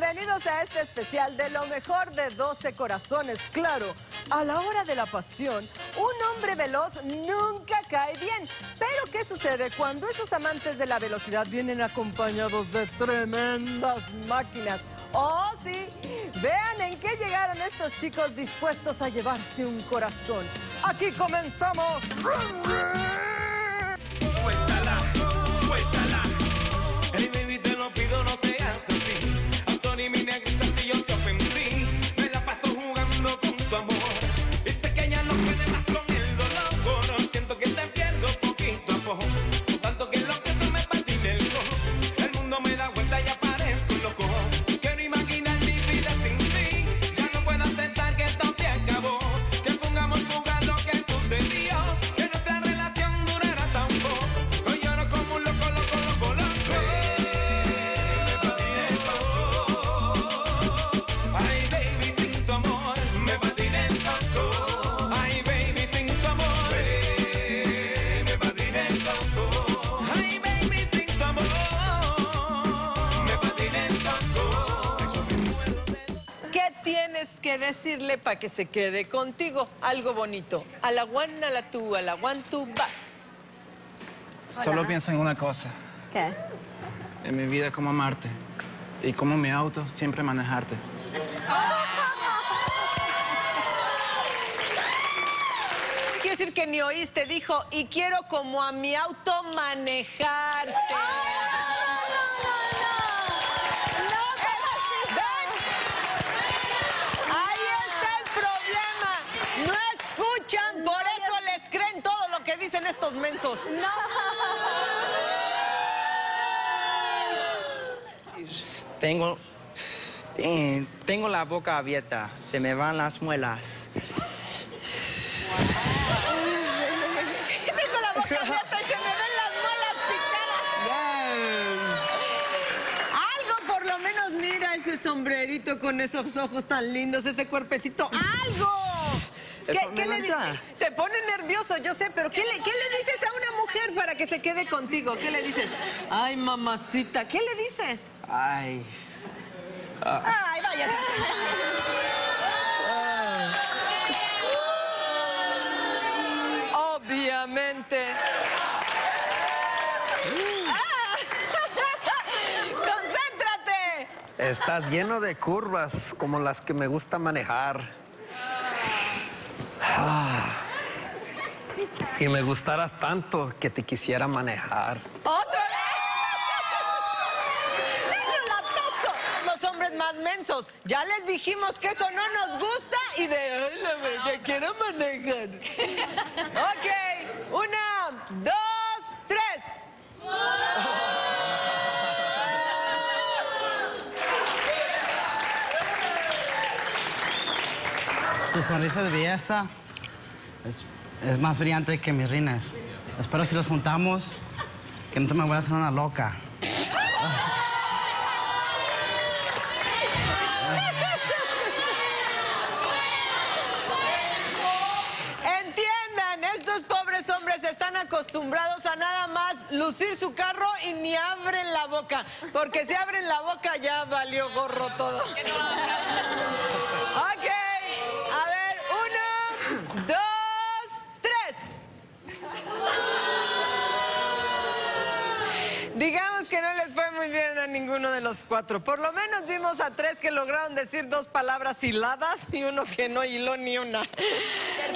Bienvenidos a este especial de lo mejor de 12 corazones. Claro, a la hora de la pasión, un hombre veloz nunca cae bien. Pero ¿qué sucede cuando esos amantes de la velocidad vienen acompañados de tremendas máquinas? ¡Oh, sí! Vean en qué llegaron estos chicos dispuestos a llevarse un corazón. ¡Aquí comenzamos! ¡Suéltala! ¡Suéltala! El baby te lo pido, no seas así. I'm sorry, mi negrita, si yo te ofendí. Me la paso jugando con tu amor. Y sé que ya no puede más con el dolor. Siento que te pierdo poquito a poco. Tanto que lo que se me partí del gol. El mundo me da vuelta y aparezco loco. Quiero imaginar mi vida sin ti. Ya no puedo aceptar que esto se acabó. Que fue un amor fugaz lo que sucedió. Que nuestra relación durará tan poco. Hoy lloro como un loco, loco, loco, loco. Ay, baby, sin tu amor, me patiné el tanto. Ay, baby, sin tu amor, me patiné el tanto. Ay, baby, sin tu amor, me patiné el tanto. ¿Qué tienes que decirle para que se quede contigo? Algo bonito. A la one, a la tú, vas. Solo pienso en una cosa. ¿Qué? En mi vida, cómo amarte. Y como mi auto, siempre manejarte. Quiero decir que ni oíste, dijo, y quiero como a mi auto manejarte. Ahí está el problema. No escuchan, por eso les creen todo lo que dicen estos mensos. Tengo la boca abierta, se me van las muelas. Tengo la boca abierta y se me ven las muelas picadas. Algo por lo menos, mira ese sombrerito con esos ojos tan lindos, ese cuerpecito, algo. ¿Qué le dices? Te pone nervioso, yo sé, pero ¿qué le dices a una mujer para que se quede contigo? ¿Qué le dices? Ay, mamacita, ¿qué le dices? Ay. Ay, vaya. Obviamente. ¡Concéntrate! Estás lleno de curvas como las que me gusta manejar. Y me gustaras tanto que te quisiera manejar. ¡Otra vez! ¡Negro latoso! Los hombres más mensos. Ya les dijimos que eso no nos gusta y te quiero manejar. Ok. 1, 2, 3. Tu sonrisa de belleza es más brillante que mis rines. Espero si los juntamos, que no te me vuelvas a hacer una loca. Entiendan, estos pobres hombres están acostumbrados a nada más lucir su carro y ni abren la boca. Porque si abren la boca ya valió gorro todo. Ok. 1, 2, 3. Digamos que no les fue muy bien a ninguno de los cuatro. Por lo menos vimos a 3 que lograron decir 2 palabras hiladas y uno que no hiló ni una.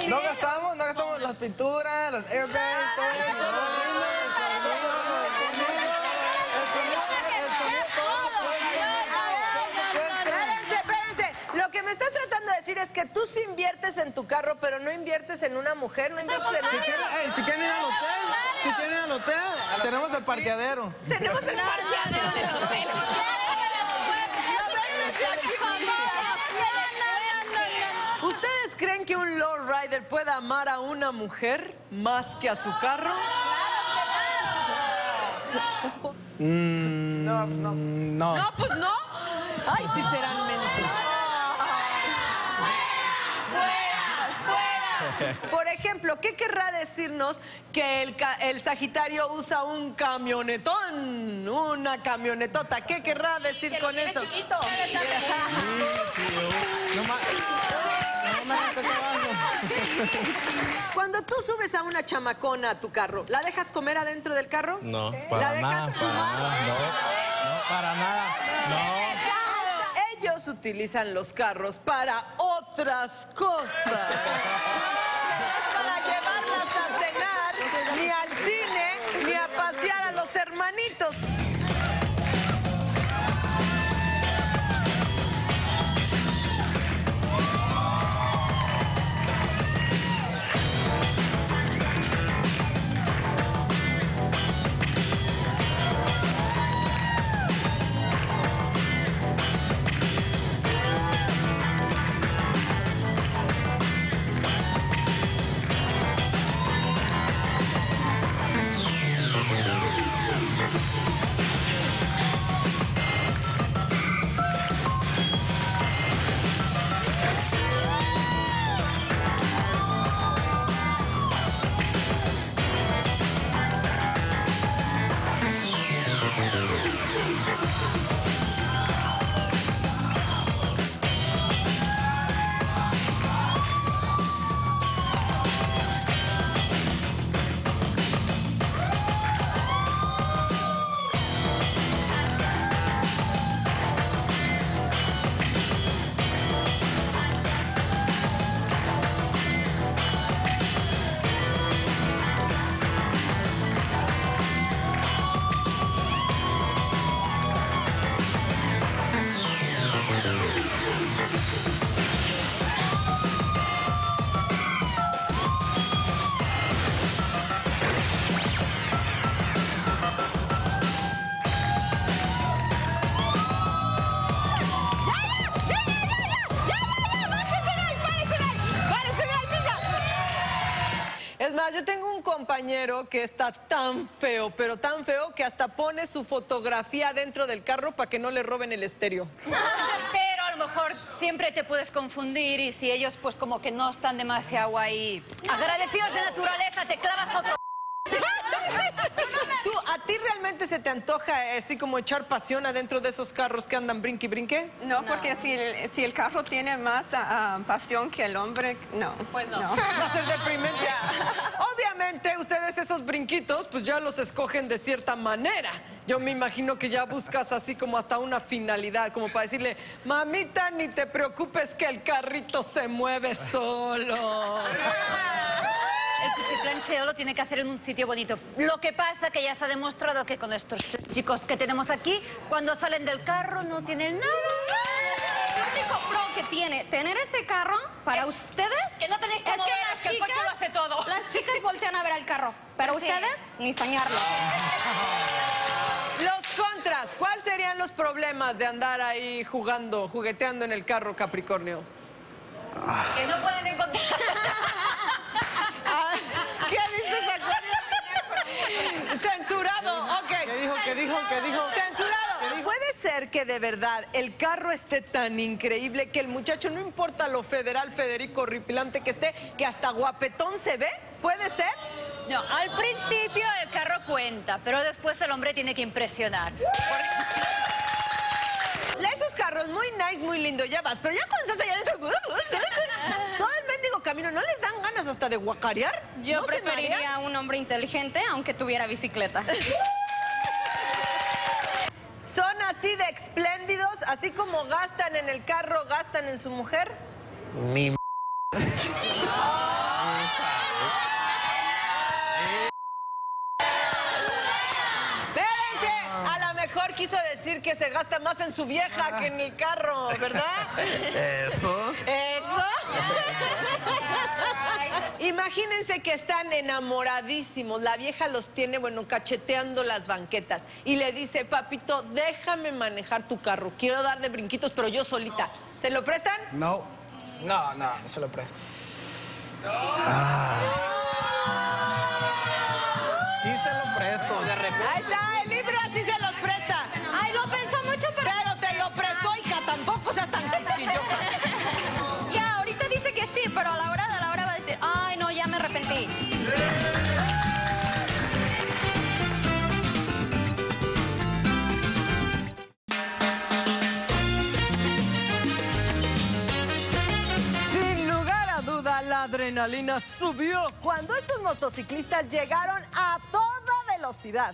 No gastamos las pinturas, las airbags, todo eso. Espérense. Lo que me estás tratando de decir es que tú sí inviertes en tu carro, pero no inviertes en una mujer, no inviertes en... Si quieren ir al hotel, tenemos el parqueadero. Tenemos el parqueadero del hotel. ¿Ustedes creen que un Lord Rider pueda amar a una mujer más que a su carro? No, pues no. No, pues no. Ay, sí serán mensos. ¡Fuera! Por ejemplo, ¿qué querrá decirnos que el Sagitario usa un camionetón? Una camionetota. ¿Qué querrá decir que con eso? Chiquito. Sí, no más. Cuando tú subes a una chamacona a tu carro, ¿la dejas comer adentro del carro? No. ¿La dejas fumar? No, para nada. No. Ellos utilizan los carros para otras cosas. No es para llevarlas a cenar, ni al cine, ni a pasear a los hermanitos. Yo tengo un compañero que está tan feo, pero tan feo, que hasta pone su fotografía dentro del carro para que no le roben el estéreo. Pero a lo mejor siempre te puedes confundir y si ellos pues como que no están demasiado ahí. Agradecidos de naturaleza, te clavas otro... ¿Tú, a ti realmente se te antoja así como echar pasión adentro de esos carros que andan brinque y brinque? No, porque si el carro tiene más pasión que el hombre, no. Pues no. No. Va a ser deprimente. Yeah. Obviamente, ustedes esos brinquitos, pues ya los escogen de cierta manera. Yo me imagino que ya buscas así como hasta una finalidad, como para decirle, mamita, ni te preocupes que el carrito se mueve solo. El cuchiplancheo lo tiene que hacer en un sitio bonito. Lo que pasa que ya se ha demostrado que con estos chicos que tenemos aquí, cuando salen del carro no tienen nada. El único pro que tiene tener ese carro para ustedes... Que no tenéis que mover, que el coche lo hace todo. Las chicas voltean a ver al carro, pero ustedes ni soñarlo. Los contras, ¿cuáles serían los problemas de andar ahí jugando, jugueteando en el carro, Capricornio? Que no pueden encontrar... ¿Qué dices, Acuario? Censurado, ok. ¿Qué dijo? Censurado. Puede ser que de verdad el carro esté tan increíble que el muchacho, no importa lo federal, Federico, horripilante que esté, que hasta guapetón se ve, ¿puede ser? No, al principio el carro cuenta, pero después el hombre tiene que impresionar. Esos carros muy nice, muy lindo, ya vas, pero ya cuando estás allá adentro... Camino, ¿no les dan ganas hasta de guacarear? Yo ¿no preferiría un hombre inteligente, aunque tuviera bicicleta. ¿Son así de espléndidos? ¿Así como gastan en el carro, gastan en su mujer? Mi quiso decir que se gasta más en su vieja que en el carro, ¿verdad? Eso. Imagínense que están enamoradísimos. La vieja los tiene, bueno, cacheteando las banquetas. Y le dice, papito, déjame manejar tu carro. Quiero dar de brinquitos, pero yo solita. No. ¿Se lo prestan? No se lo presto. No. Sí se lo presto, de repente. Ahí está, el libro así se los presta. Pero te lo prestó, hija, tampoco seas tan quisquillosa. Ya, ahorita dice que sí, pero a la hora va a decir, ay, adrenalina subió cuando estos motociclistas llegaron a toda velocidad.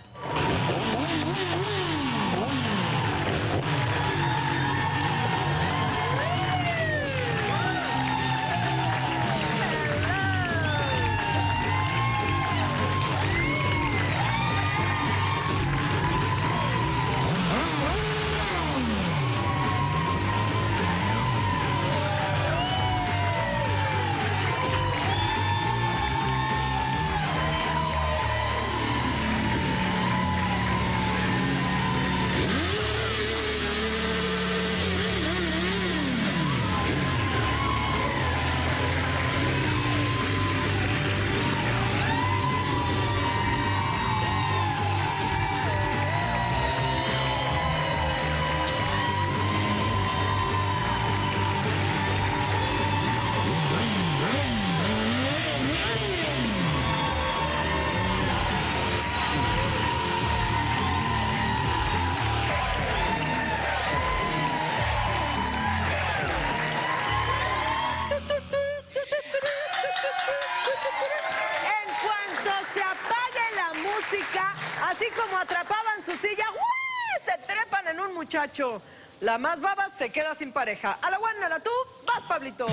Así como atrapaban su silla, ¡uy!, se trepan en un muchacho. La más baba se queda sin pareja. A la guana, a la tú, vas, Pablito.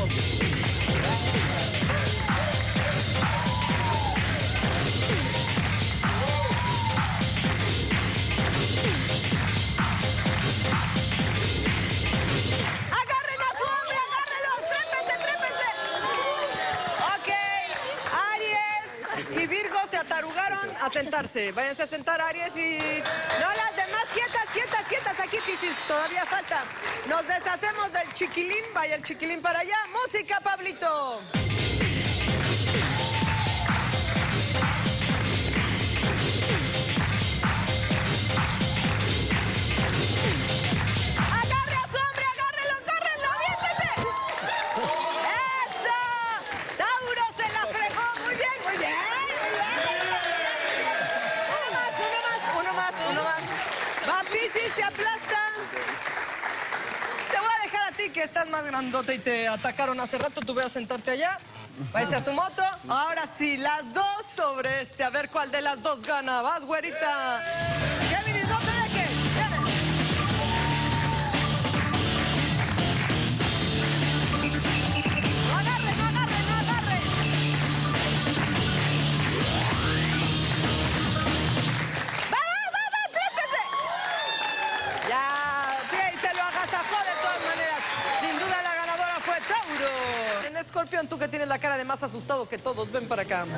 A sentarse, váyanse a sentar, Aries, y no las demás, quietas, quietas, quietas, aquí, Piscis, todavía falta. Nos deshacemos del chiquilín, vaya el chiquilín para allá. Música, Pablito. Que estás más grandote y te atacaron hace rato, tú ve a sentarte allá, váyase a su moto. Ahora sí, las dos sobre este, a ver cuál de las dos gana. Vas, güerita. Géminis, no te dejes. No agarre, no agarre, no agarre. ¡Vamos, vamos, trépese! Ya, sí, se lo agasajó de todas maneras. Sin duda la ganadora fue Tauro. En Escorpión, tú que tienes la cara de más asustado que todos, ven para acá. Voy a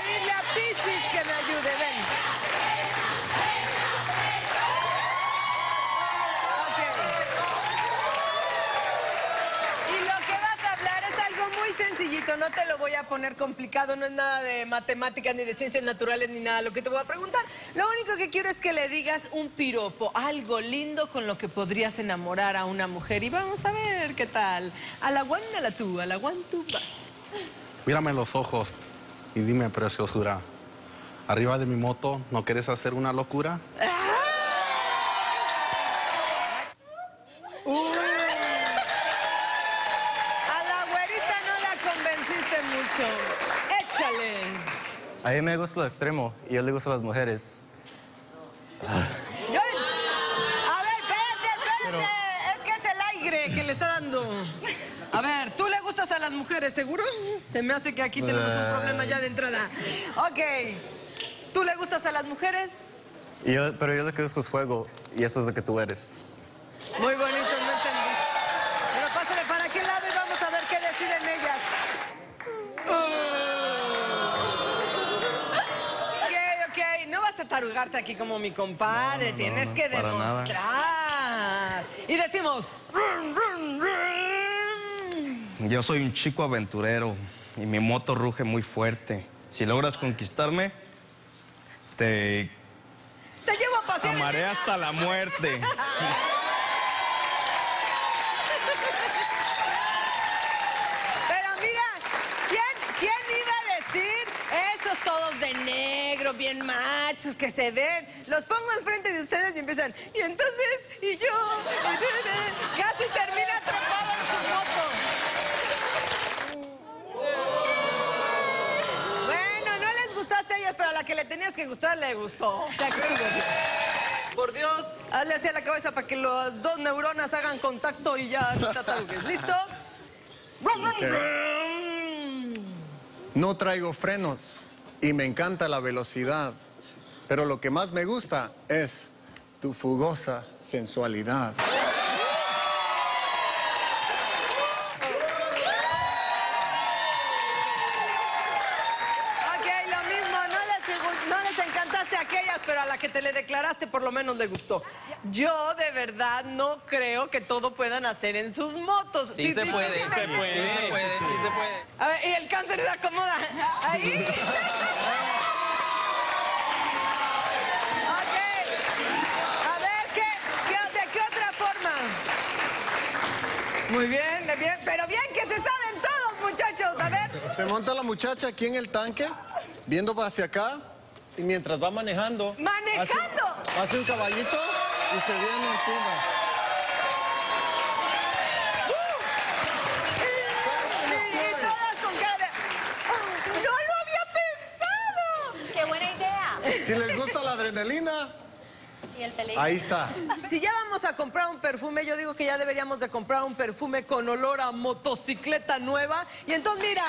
pedirle a Piscis que me ayude, ven. Okay. Y lo que vas a hablar es algo muy sencillito, no te lo voy a poner complicado, no es nada de matemáticas ni de ciencias naturales ni nada lo que te voy a preguntar. Lo único que quiero es que le digas un piropo, algo lindo con lo que podrías enamorar a una mujer. Y vamos a ver qué tal. A la one, tú vas. Mírame en los ojos y dime, preciosura, arriba de mi moto, ¿no quieres hacer una locura? A la güerita no la convenciste mucho. Échale. A mí me gusta lo extremo y yo le gusta a las mujeres. A ver, espérense, espérense. Es que es el aire que le está dando. A ver, ¿tú le gustas a las mujeres, seguro? Se me hace que aquí tenemos un problema ya de entrada. Ok. ¿Tú le gustas a las mujeres? Pero yo lo que busco es fuego y eso es lo que tú eres. Muy bonito, no entendí. Pero pásale para aquel lado y vamos a ver qué deciden ellas. Tarugarte aquí como mi compadre, tienes que demostrar. Nada. Y decimos, rum, rum, rum. Yo soy un chico aventurero y mi moto ruge muy fuerte. Si logras conquistarme, te llevo a pasear. Amaré hasta la muerte. Bien machos, que se ven. Los pongo enfrente de ustedes y empiezan. Y entonces, y yo, casi termina atrapado en su tenías que gustar, le gustó. O sea, que estuvo bien. Por Dios, hazle así a la cabeza para que las dos neuronas hagan contacto y ya no te ataques. ¿Listo? Okay. No traigo frenos y me encanta la velocidad, pero lo que más me gusta es tu fugosa sensualidad. Por lo menos le gustó. Yo de verdad no creo que todo puedan hacer en sus motos. Sí, se puede, sí se puede, sí se puede, sí se puede. A ver, y el cáncer se acomoda. Ahí. Ok. A ver, ¿de qué otra forma? Muy bien, bien, pero bien que se saben todos, muchachos. A ver. Se monta la muchacha aquí en el tanque, viendo hacia acá. Y mientras va manejando... ¡Manejando! Hace un caballito y se viene encima. Y todas con cara de... ¡Oh, ¡no lo había pensado! ¡Qué buena idea! Si les gusta la adrenalina... Y el peligro. Ahí está. Si ya vamos a comprar un perfume, yo digo que ya deberíamos de comprar un perfume con olor a motocicleta nueva. Y entonces, mira,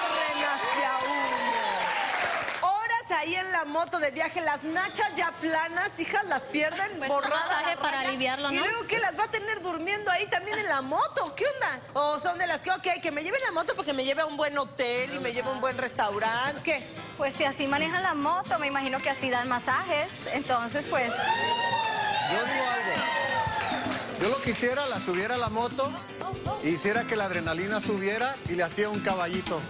corren hacia uno. Ahí en la moto de viaje, las nachas ya planas, hijas, las pierden, pues borradas para aliviarlo, ¿no? Y luego que las va a tener durmiendo ahí también en la moto, ¿qué onda? O son de las que, ok, que me lleven la moto porque me lleve a un buen hotel y me lleve a un buen restaurante, ¿qué? Pues si así manejan la moto, me imagino que así dan masajes, entonces pues... Yo digo algo, yo lo que hiciera, la subiera a la moto, hiciera que la adrenalina subiera y le hacía un caballito.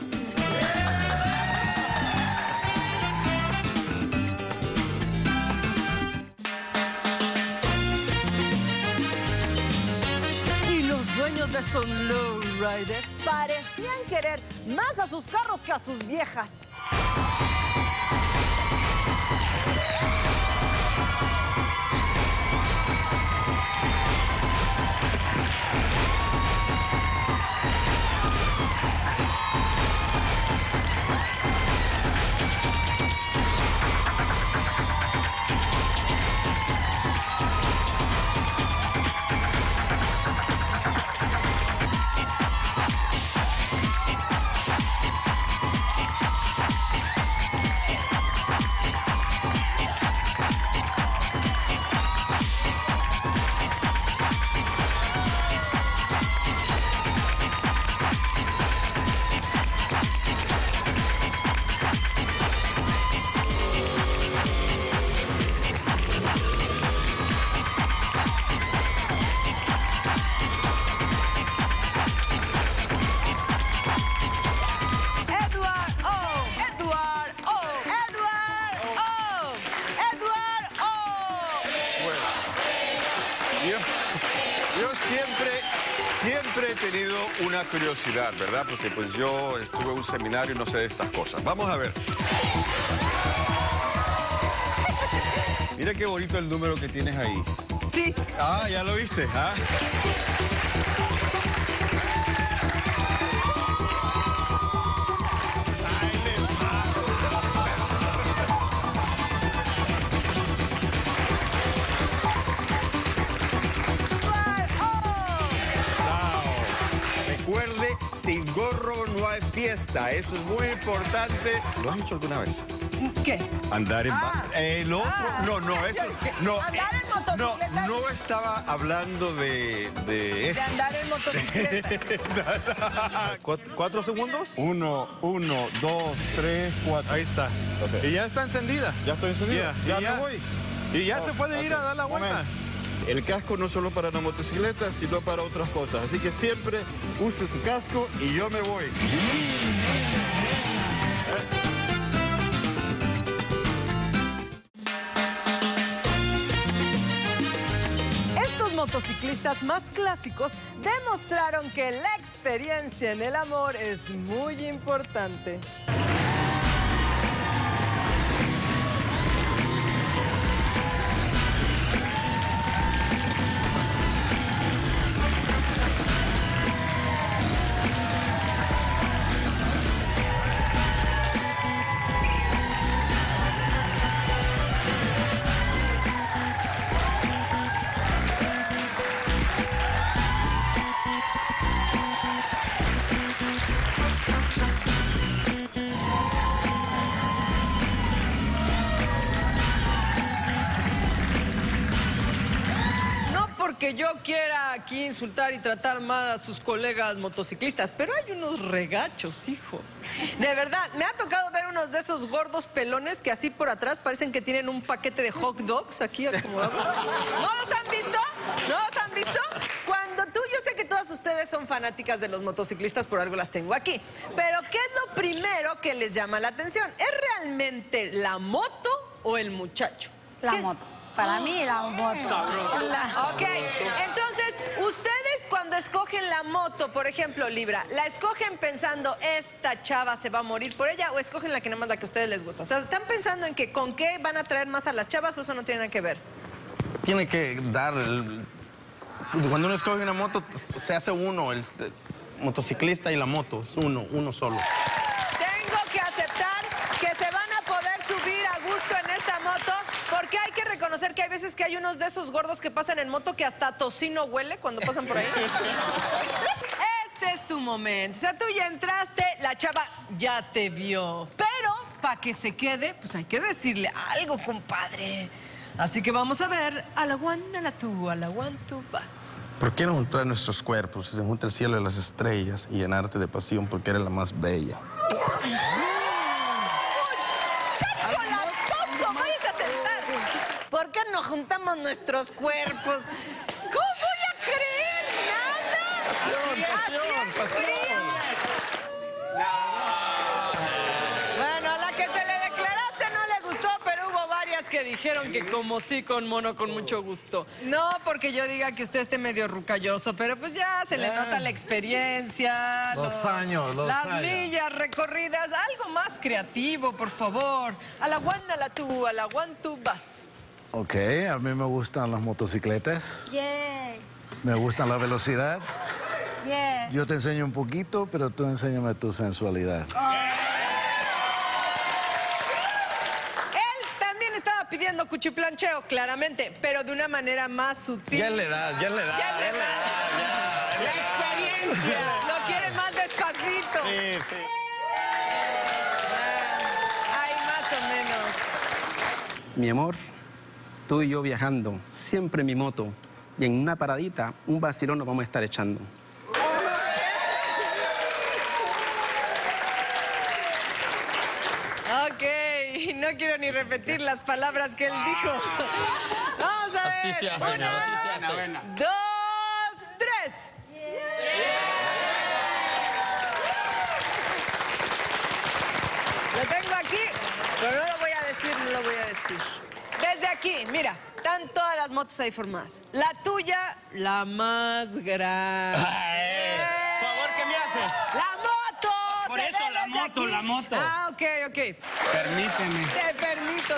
Dueños de estos lowriders parecían querer más a sus carros que a sus viejas. Siempre he tenido una curiosidad, ¿verdad? Porque pues yo estuve en un seminario y no sé de estas cosas. Vamos a ver. Mira qué bonito el número que tienes ahí. Sí. Ah, ya lo viste. ¿Ah? Sin gorro no hay fiesta, eso es muy importante. ¿Lo has hecho alguna vez? ¿Qué? Andar en... el otro... no, eso... No, andar en motocicleta. No estaba hablando de eso. De andar en motocicleta. ¿Cuatro segundos? 1, 1, 2, 3, 4. Ahí está. Okay. Y ya está encendida. Ya estoy encendido. Ya me voy. Y ya se puede ir a dar la vuelta. El casco no solo para la motocicleta, sino para otras cosas. Así que siempre use su casco y yo me voy. Estos motociclistas más clásicos demostraron que la experiencia en el amor es muy importante. que yo quiera aquí insultar y tratar mal a sus colegas motociclistas, pero hay unos regachos, hijos. De verdad, me ha tocado ver unos de esos gordos pelones que así por atrás parecen que tienen un paquete de hot dogs aquí acomodados. ¿No los han visto? ¿No los han visto? Cuando tú, yo sé que todas ustedes son fanáticas de los motociclistas, por algo las tengo aquí. Pero, ¿qué es lo primero que les llama la atención? ¿Es realmente la moto o el muchacho? La moto. Para mí, la moto. Sabroso. Ok, entonces, ustedes cuando escogen la moto, por ejemplo, Libra, ¿la escogen pensando, esta chava se va a morir por ella? ¿O escogen la que nada más, la que a ustedes les gusta? O sea, ¿están pensando en que con qué van a atraer más a las chavas o eso no tiene nada que ver? Tiene que dar... Cuando uno escoge una moto, se hace uno, el motociclista y la moto, es uno solo. Tengo que aceptar que se van a poder subir a gusto en esta moto, porque hay que reconocer que hay veces que hay unos de esos gordos que pasan en moto que hasta tocino huele cuando pasan por ahí. Este es tu momento. O sea, tú ya entraste, la chava ya te vio. Pero, para que se quede, pues hay que decirle algo, compadre. Así que vamos a ver, a la one, a la one, tú vas. ¿Por qué no juntar nuestros cuerpos si se junta el cielo y las estrellas y llenarte de pasión porque eres la más bella? ¡Muchacho latoso! ¡Váyase a sentar! ¿Por qué no juntamos nuestros cuerpos? ¿Cómo voy a creer nada? ¡Pasión, pasión, pasión! Que dijeron que como sí, con mono, con mucho gusto. No porque yo diga que usted esté medio rucalloso, pero pues ya se le nota la experiencia. Los años. Millas recorridas, algo más creativo, por favor. A la guana, a la guan, tú vas. Ok, a mí me gustan las motocicletas. Yeah. Me gustan la velocidad. Yeah. Yo te enseño un poquito, pero tú enséñame tu sensualidad. Oh. Pidiendo cuchiplancheo, claramente, pero de una manera más sutil. Ya le da. La experiencia. Lo quiere más despacito. Sí, sí. Ay, más o menos. Mi amor, tú y yo viajando, siempre en mi moto, y en una paradita, un vacilón nos vamos a estar echando. No quiero ni repetir las palabras que él dijo. Vamos a ver. Así se hace, una, dos, tres. Yeah. Yeah. Lo tengo aquí, pero no lo voy a decir, Desde aquí, mira, están todas las motos ahí formadas. La tuya, la más grande. Por favor, ¿qué me haces? La moto. Por eso la moto, aquí. Ah, ok, ok. Permíteme. Te permito.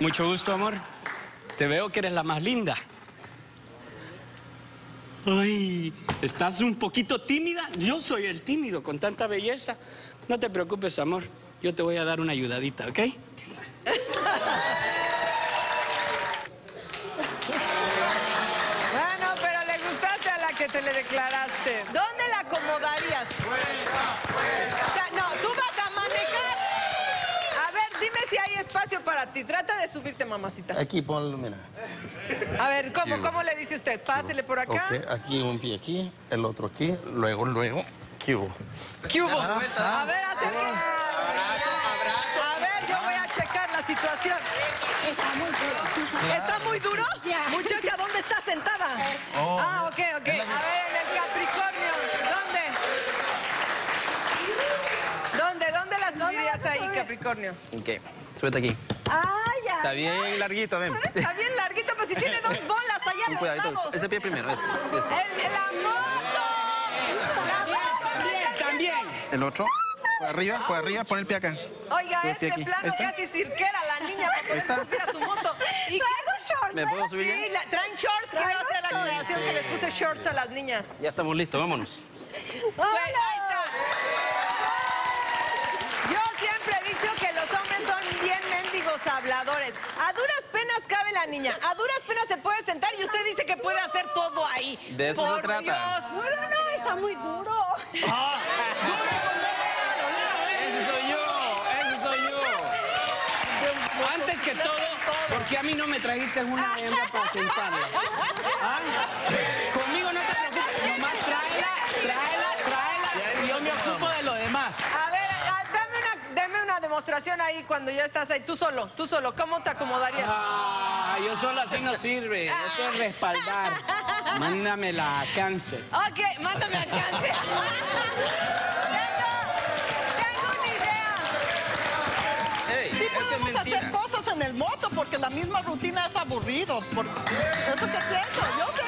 Mucho gusto, amor. Te veo que eres la más linda. Ay, estás un poquito tímida. Yo soy el tímido con tanta belleza. No te preocupes, amor. Yo te voy a dar una ayudadita, ¿ok? Te le declaraste. ¿Dónde la acomodarías? ¡Fuera! O sea, no, tú vas a manejar. A ver, dime si hay espacio para ti. Trata de subirte, mamacita. Aquí, ponlo, mira. A ver, ¿cómo le dice usted? Pásele por acá. Okay, aquí, un pie aquí, el otro aquí, luego. ¿Qué hubo? A ver, acérquense. Abrazo. A ver, yo voy a checar la situación. Está muy duro. ¿Está muy duro? Muchacha, ¿dónde está sentada? Ah, ok, ok. A ver, en el Capricornio. ¿Dónde la subirías ahí, Capricornio? Ok, súbete aquí. Ah, ya. Está bien larguito, ven. Está bien larguito, pero si tiene dos bolas allá en los lados. Ese pie primero. ¡La moto! ¡La moto! ¡También! ¿El otro? Por arriba, pon el pie acá. Oiga, este plano casi cirquera la niña para poder subir a su moto. ¿Y shorts? ¿Me puedo subir? Sí, traen shorts. Quiero hacer la aclaración que les puse shorts a las niñas. Ya estamos listos, vámonos. Bueno, ahí está. Yo siempre he dicho que los hombres son bien mendigos habladores. A duras penas cabe la niña. A duras penas se puede sentar y usted dice que puede hacer todo ahí. De eso se trata. Dios. No, está muy duro. ¡Duro! Soy yo. Antes que todo, ¿por qué a mí no me trajiste una de hembra para sentarla? ¿Ah? Conmigo no te preocupes, nomás tráela, y yo me ocupo de lo demás. A ver, dame una demostración ahí cuando ya estás ahí, tú solo, ¿cómo te acomodarías? Ah, yo solo así no sirve, no te respaldar. Mándamela a cáncer. Ok, mándame a cáncer. Podemos hacer cosas en el moto porque la misma rutina es aburrido. Por... Eso que pienso, yo sé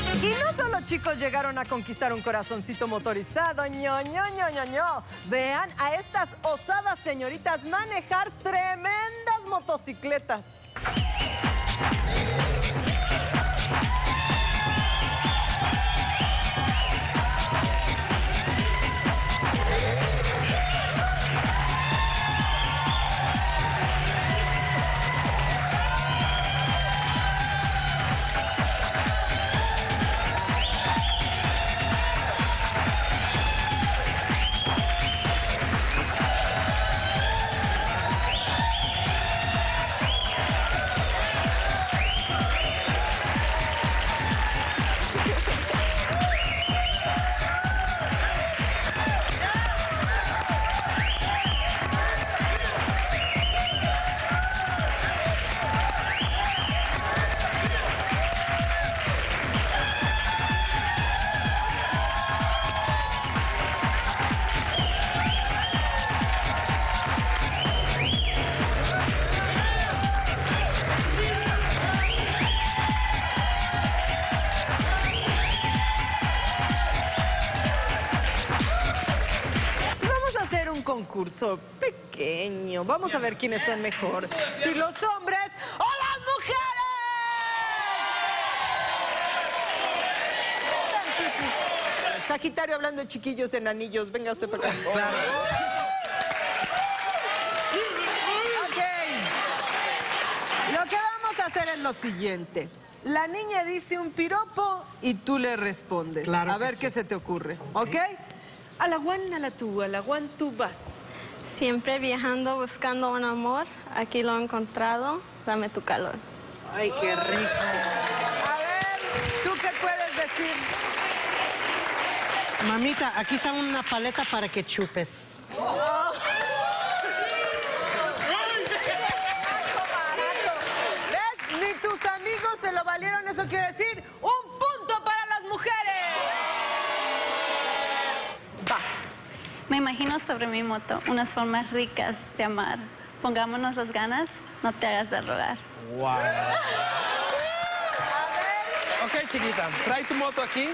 que... Y no solo chicos llegaron a conquistar un corazoncito motorizado, ño. Vean a estas osadas señoritas manejar tremendas motocicletas. Concurso pequeño. Vamos a ver quiénes son mejor. Si los hombres o las mujeres. Sagitario hablando de chiquillos en anillos. Venga usted para acá. Claro. Ok. Lo que vamos a hacer es lo siguiente. La niña dice un piropo y tú le respondes. Claro, a ver sí. Qué se te ocurre. ¿Ok? A la guan tú vas. Siempre viajando, buscando un amor. Aquí lo he encontrado. Dame tu calor. Ay, qué rico. A ver, ¿tú qué puedes decir? Mamita, aquí están unas paletas para que chupes. Oh. ¿Ves? Ni tus amigos te lo valieron. Eso quiere decir un punto para las mujeres. Me imagino sobre mi moto unas formas ricas de amar. Pongámonos las ganas, no te hagas de rogar. ¡Wow! A ver. Ok, chiquita, trae tu moto aquí.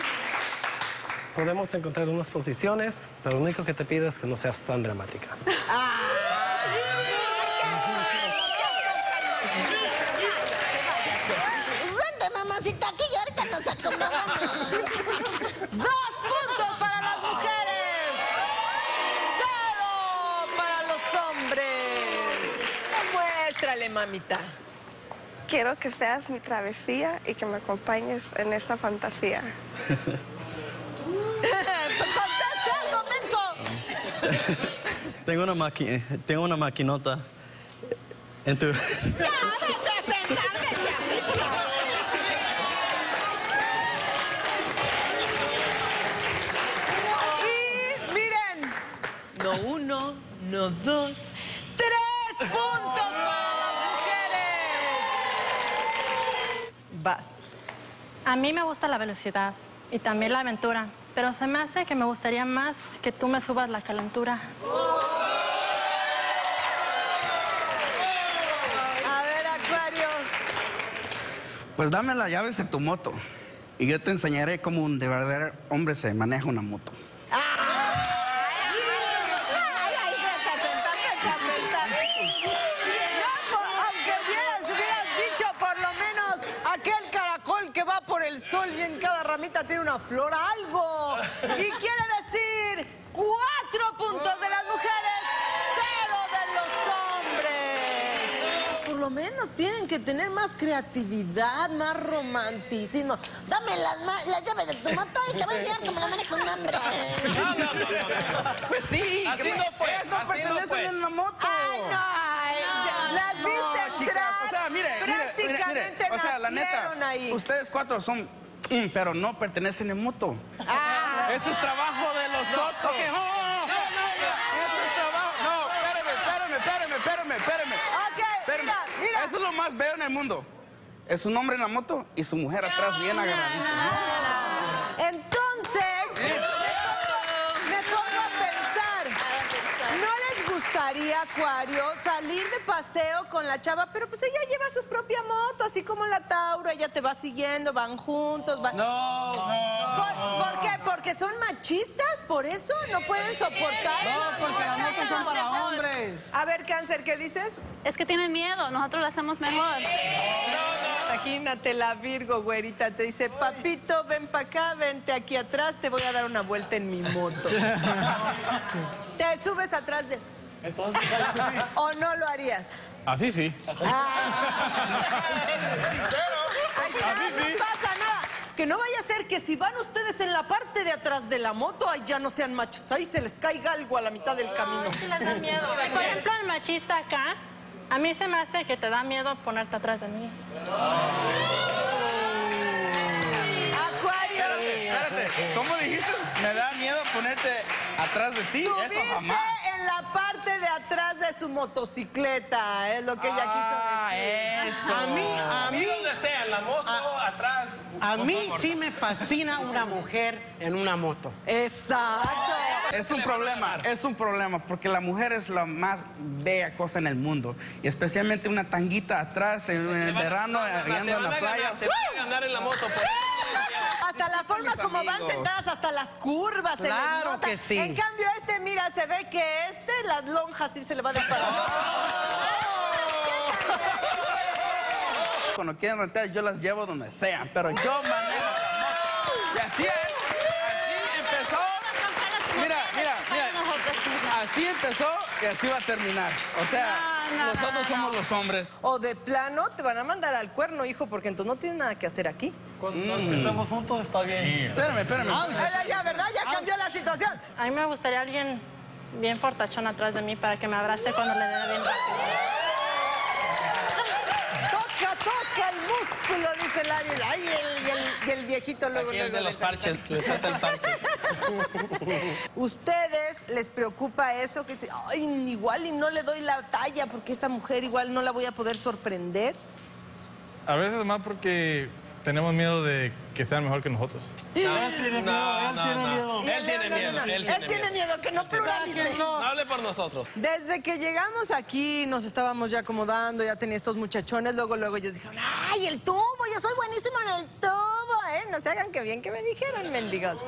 Podemos encontrar unas posiciones, pero lo único que te pido es que no seas tan dramática. Ah. ¡Suelta, mamacita! Aquí ahorita nos acomodamos. ¡2 puntos para las mujeres! Muéstrale, mamita. Quiero que seas mi travesía y que me acompañes en esta fantasía. ¡Contesta algo, menso! Tengo una maquinota en tu... ¡Ya, vete a sentarme ya! Y miren, no uno, no dos... 3 puntos para las mujeres. Vas. A mí me gusta la velocidad y también la aventura, pero se me hace que me gustaría más que tú me subas la calentura. A ver, Acuario. Pues dame las llaves de tu moto y yo te enseñaré cómo un de verdadero hombre se maneja una moto. Sol y en cada ramita tiene una flor, algo. Y quiere decir 4 puntos de las mujeres, 0 de los hombres. Por lo menos. menos tienen que tener más creatividad, más romanticismo. Dame las llaves de tu moto y te voy a enseñar que me la manejo con hambre. Pues sí, así no fue. No pertenecen en una moto. Ay, no. Las dicen trans. O sea, mire, prácticamente nacieron ahí. O sea, la neta, ustedes cuatro son, pero no pertenecen en moto. Eso es trabajo de los otros. Eso es lo más bello en el mundo. Es un hombre en la moto y su mujer atrás bien agarradita. Entonces, me pongo a pensar, ¿no les gustaría, Acuario, salir de paseo con la chava? Pero pues ella lleva su propia moto, así como la Tauro, ella te va siguiendo, van juntos. No. ¿Por qué? ¿Porque son machistas? ¿Por eso no pueden soportar? No, porque las motos son para hombres. A ver, Cáncer, ¿qué dices? Es que tienen miedo, nosotros lo hacemos mejor. Imagínate la Virgo, güerita, te dice, papito, ven para acá, vente aquí atrás, te voy a dar una vuelta en mi moto. Te subes atrás de... Entonces, ¿o no lo harías? Así sí. No pasa nada. Que no vaya a ser que si van ustedes en la parte de atrás de la moto, ahí ya no sean machos, ahí se les caiga algo a la mitad del camino. No, sí les da miedo. Por ejemplo, el machista acá, a mí se me hace que te da miedo ponerte atrás de mí. Acuario. Espérate, ¿cómo dijiste? Me da miedo ponerte atrás de ti, eso jamás. En la parte de atrás de su motocicleta, es lo que ella quiso decir. Eso. A mí donde sea, en la moto, atrás. A mí sí me fascina una mujer en una moto. Exacto. Es un problema, porque la mujer es la más bella cosa en el mundo. Y especialmente una tanguita atrás en el verano, yendo a la playa. Te van a ganar en la moto, pues. Hasta la forma como van sentadas, hasta las curvas, se les nota. Que sí. En cambio, este, mira, se ve que las lonjas sí se le va a disparar. Cuando quieren rentar, yo las llevo donde sean, pero yo manejo. Y así es. Así empezó. Mira. Así empezó y así va a terminar. O sea... Nosotros somos los hombres. O de plano te van a mandar al cuerno, hijo, porque entonces no tienes nada que hacer aquí. Cuando estamos juntos está bien. Espérame. Ya, ¿verdad? Ya cambió la situación. A mí me gustaría alguien bien fortachón atrás de mí para que me abrace cuando le dé bien rápido. Toca el músculo, dice Larry. Ay, y el viejito luego le da los parches. Le falta el parche. ¿Ustedes les preocupa eso? Que ay, igual y no le doy la talla porque esta mujer igual no la voy a poder sorprender. A veces más porque tenemos miedo de que sean mejor que nosotros. Él tiene miedo, que no pluralice. No hable por nosotros. Desde que llegamos aquí nos estábamos ya acomodando, ya tenía estos muchachones, luego ellos dijeron, ay, el tubo, yo soy buenísimo en el tubo. No se hagan que bien que me dijeron, mendigos.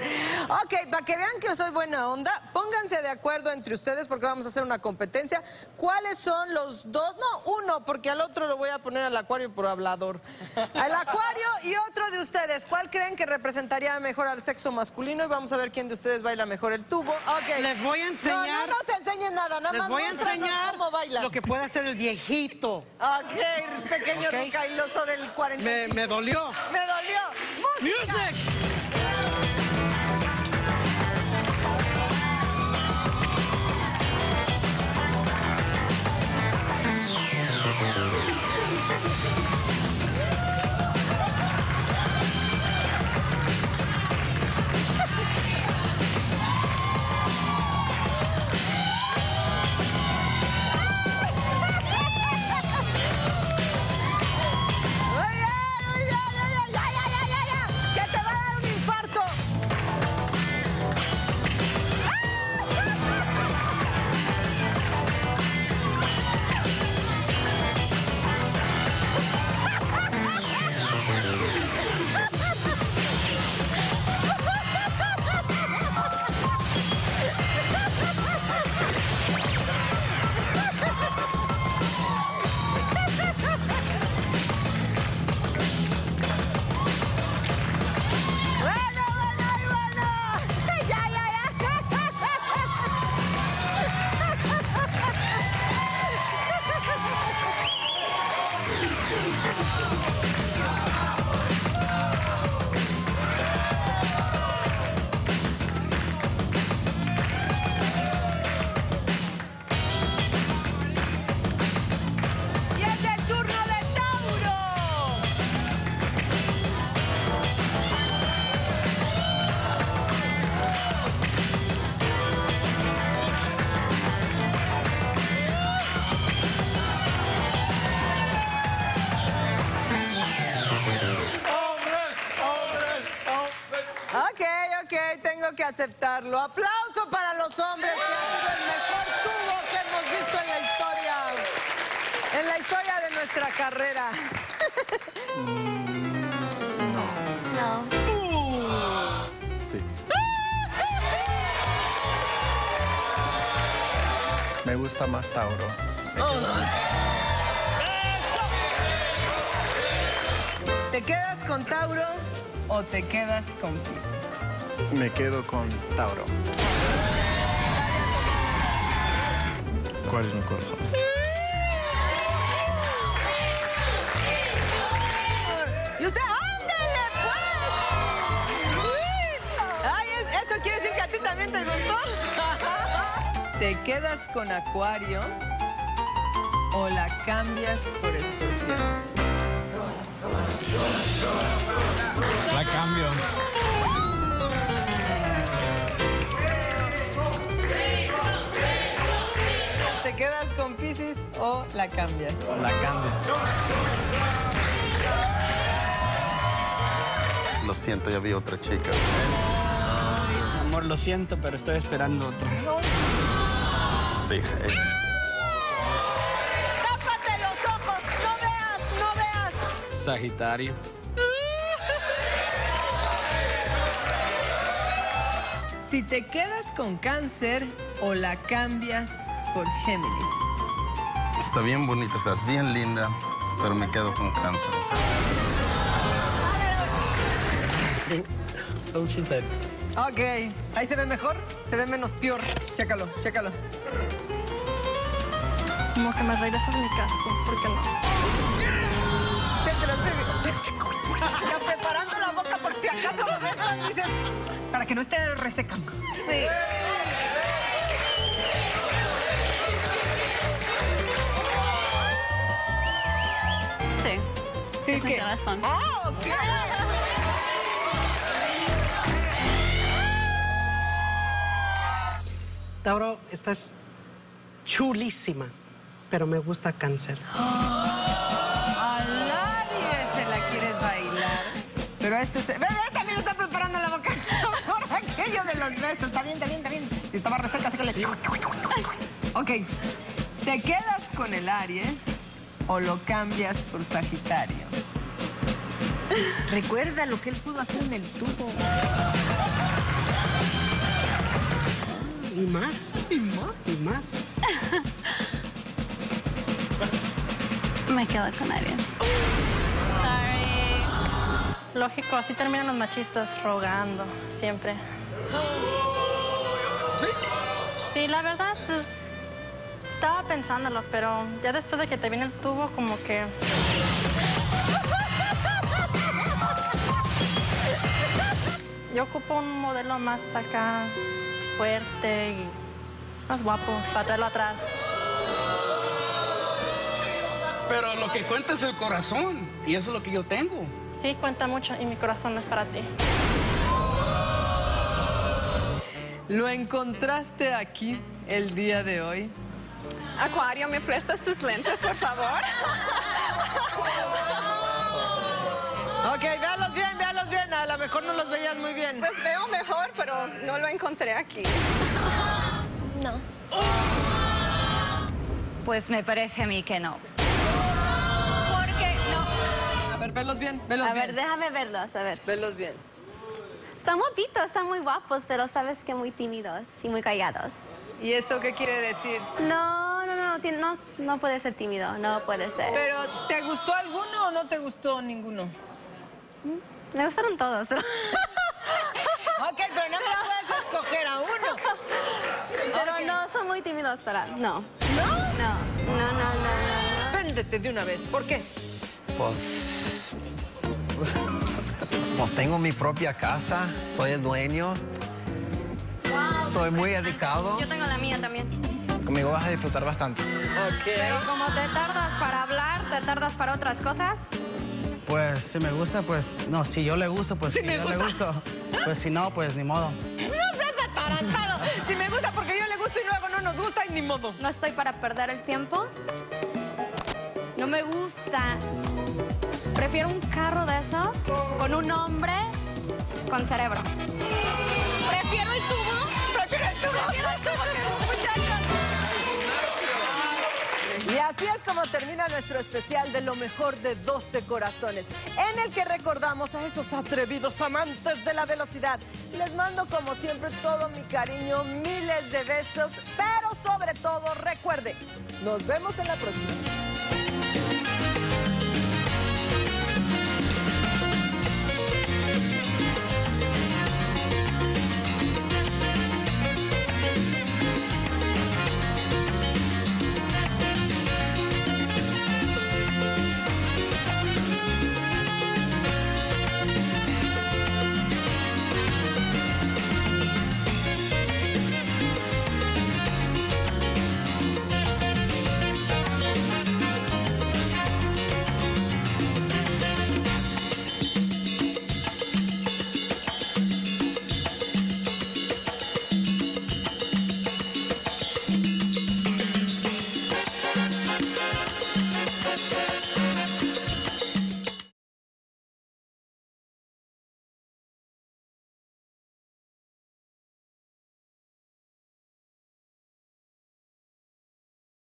Ok, para que vean que soy buena onda, pónganse de acuerdo entre ustedes porque vamos a hacer una competencia. ¿Cuáles son los dos? No, uno, porque al otro lo voy a poner al Acuario por hablador. Al Acuario y otro de ustedes. ¿Cuál creen que representaría mejor al sexo masculino? Y vamos a ver quién de ustedes baila mejor el tubo. Ok. Les voy a enseñar... No se enseñen nada, nada más muéstranos cómo bailas. Lo que puede hacer el viejito. Ok, pequeño ricailoso del 45. Me dolió. Me dolió. ¡Música! Music. Ok, tengo que aceptarlo. Aplauso para los hombres, que ha sido el mejor tubo que hemos visto en la historia. En la historia de nuestra carrera. No. Sí. Me gusta más Tauro. ¿Te quedas con Tauro o te quedas con Piscis? Me quedo con Tauro. ¿Cuál es mi corazón? ¿Y usted? ¡Ándale, pues! ¡Ay, eso quiere decir que a ti también te gustó! ¿Te quedas con Acuario o la cambias por Escorpión? La cambio. ¿Te quedas con Piscis o la cambias? La cambio. Lo siento, ya vi otra chica. Ay, amor, lo siento, pero estoy esperando otra. Sí. Sagitario. Si te quedas con Cáncer o la cambias por Géminis. Está bien bonita, estás bien linda, pero me quedo con Cáncer. Ok, ahí se ve mejor, se ve menos peor. Chécalo. Como que me regresas mi casco, ¿por qué no? Ya preparando la boca por si acaso lo besan, dicen, para que no esté reseca. Sí. Sí. Es mi corazón. ¡Oh, ok! Tauro, estás chulísima, pero me gusta Cáncer. Pero ve, también está preparando la boca por aquello de los besos. Está bien. Si estaba reseca, así que le... Ok. ¿Te quedas con el Aries o lo cambias por Sagitario? Recuerda lo que él pudo hacer en el tubo. Y más. Me quedo con Aries. Lógico, así terminan los machistas rogando, siempre. ¿Sí? Sí, la verdad, pues, estaba pensándolo, pero ya después de que te viene el tubo, como que... Yo ocupo un modelo más acá, fuerte y más guapo, para traerlo atrás. Pero lo que cuenta es el corazón, y eso es lo que yo tengo. Sí, cuenta mucho y mi corazón no es para ti. ¿Lo encontraste aquí el día de hoy? Acuario, ¿me prestas tus lentes, por favor? Ok, véanlos bien. A lo mejor no los veían muy bien. Pues veo mejor, pero no lo encontré aquí. No. Pues me parece a mí que no. Velos bien. A ver, déjame verlos, a ver. Velos bien. Están guapitos, están muy guapos, pero sabes que muy tímidos y muy callados. ¿Y eso qué quiere decir? No puede ser tímido, no puede ser. ¿Pero te gustó alguno o no te gustó ninguno? Me gustaron todos. Ok, pero no me puedes escoger a uno. Pero no, son muy tímidos para... No. No. Véndete de una vez, ¿por qué? Pues tengo mi propia casa, soy el dueño, wow, estoy muy dedicado. Yo tengo la mía también. Conmigo vas a disfrutar bastante. Okay. Pero como te tardas para hablar, te tardas para otras cosas. Pues si me gusta, pues no, si yo le gusto, pues si yo le gusto, pues si no, pues ni modo. No seas desparantado, si me gusta porque yo le gusto y luego no nos gusta y ni modo. No estoy para perder el tiempo, no me gusta. Prefiero un carro de esos con un hombre con cerebro. Prefiero el tubo. Prefiero el tubo. Prefiero el tubo que los muchachos. Y así es como termina nuestro especial de lo mejor de 12 Corazones, en el que recordamos a esos atrevidos amantes de la velocidad. Les mando como siempre todo mi cariño, miles de besos, pero sobre todo recuerde, nos vemos en la próxima.